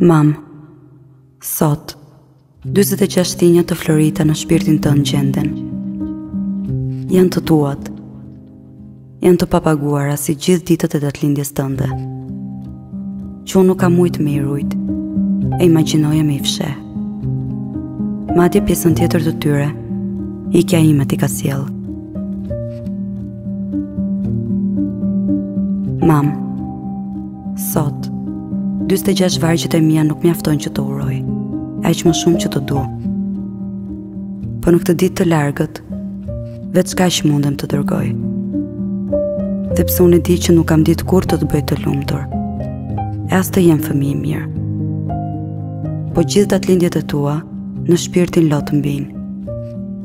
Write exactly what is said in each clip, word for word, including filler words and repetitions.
Mam, sot, njëzet e gjashtë tinja të Florita në shpirtin tënd gjenden. Janë të tuat, janë të papaguara si gjithë ditët e datëlindjes tënde. Që unë nuk kam ujtë me i rujt, e imagjinoje me i fshe. Madje pjesën tjetër të tyre, ikja ime t'i ka sjell. Mam, sot, njëzet e gjashtë vargjët e mia nuk mjaftojnë që të uroj, aq më shumë që të du. Po në këtë ditë të largët, vetë kaq mundem të dërgoj. Sepse unë e di që nuk kam ditë kur të të bëj të lumtur, e as të jem fëmijë i mirë. Po gjithë datëlindjet e tua në shpirtin lot mbin.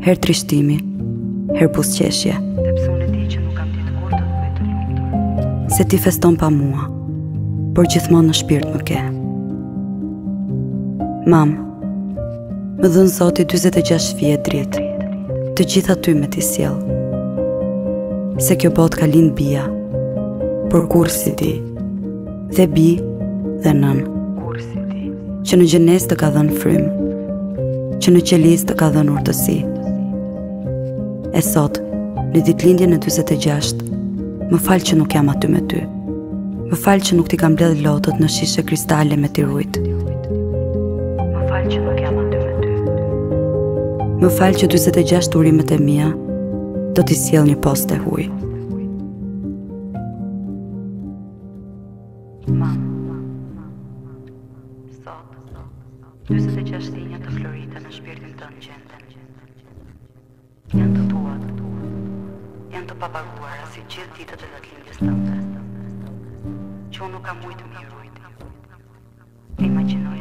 Her trishtimi, her buzëqeshje. Sepse unë e di që nuk kam ditë kur të të bëj të lumtur. Se ti feston pa mua, por gjithmonë në shpirt më ke. Mam, më dhënë Zoti njëzet e gjashtë fije dritë, të gjitha ty me t'i sjell. Se kjo botë ka lind bija, por kur si ti, dhe bi dhe nën, që në gjenes të ka dhënë frym, që në qelis të ka dhënë urtësi. E sot, në ditëlindjen e njëzet e gjashtë, më falë që nuk jam aty me ty. Më falë që nuk t'i kam bledh lotët në shishe kristale me t'i rujt. Më falë që nuk jam aty me ty. Më falë që njëzet e gjashtë urimet e mia do t'i sjell një postë huaj. Mam, sot, njëzet e gjashtë-tinja të Florita në shpirtin tënd gjenden. Janë të tuat, janë të papaguara si gjithë ditët e datëlindjes tënde. Që unë nuk kam ujtë me i rujt, e imagjinoj